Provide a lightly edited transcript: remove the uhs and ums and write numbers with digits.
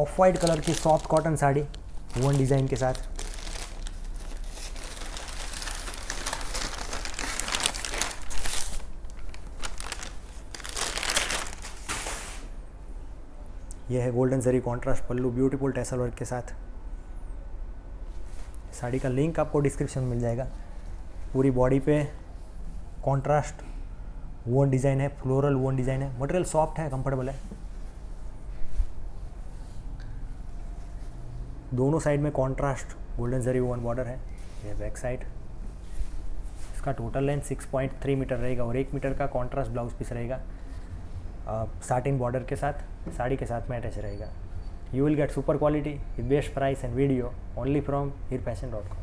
Of white colour की soft cotton sari one design के साथ। यह है golden zari contrast pallu beautiful tassel work के साथ। साड़ी का लिंक आपको डिस्क्रिप्शन में मिल जाएगा। पूरी बॉडी पे कॉन्ट्रास्ट वोन डिज़ाइन है, फ्लोरल वोन डिज़ाइन है। मटेरियल सॉफ्ट है, कंफर्टेबल है। दोनों साइड में कॉन्ट्रास्ट गोल्डन जरी वोन बॉर्डर है। यह बैक साइड, इसका टोटल लेंथ 6.3 मीटर रहेगा और 1 मीटर का कॉन्ट्रास्ट ब्लाउज पीस रहेगा साटिन बॉर्डर के साथ, साड़ी के साथ में अटैच रहेगा। You will get super quality with best price and video only from heerfashion.com।